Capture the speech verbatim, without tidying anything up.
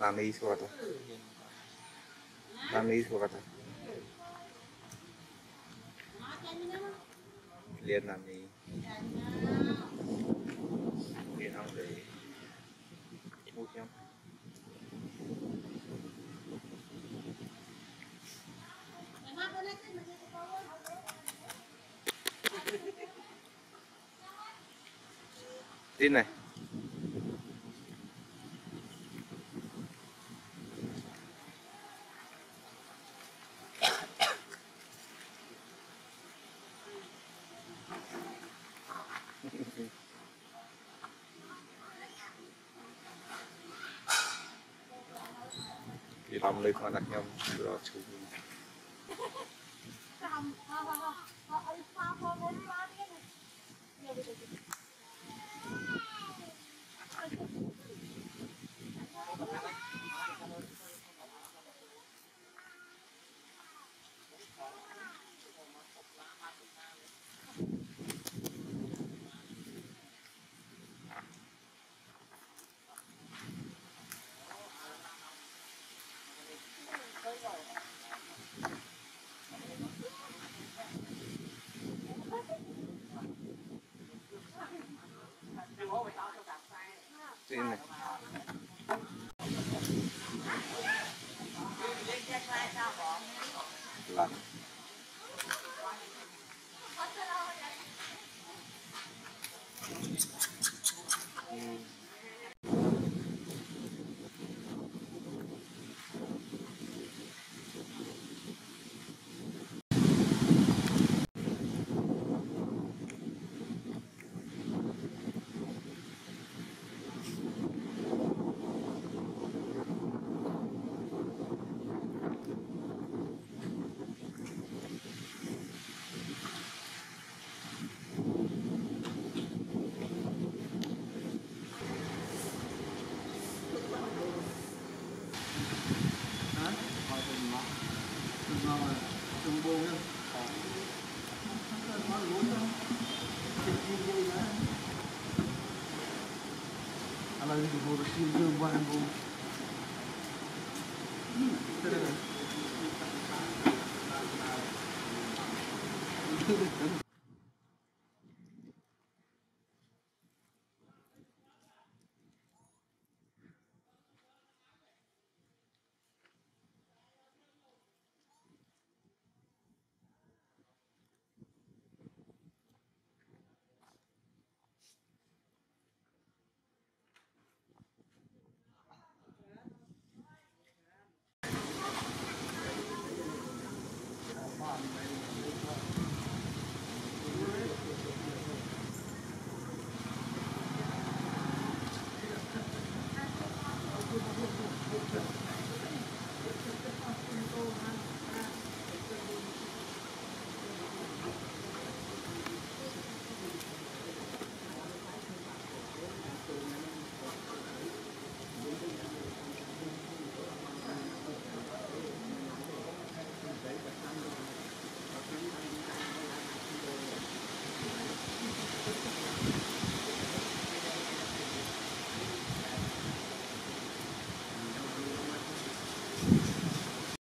दाम में इसको आता दाम में इसको आता लेट नाम में ये नाम दे okay tin này thì làm lấy con đặt nhầm rồi chú Xin này. Là. Thank you.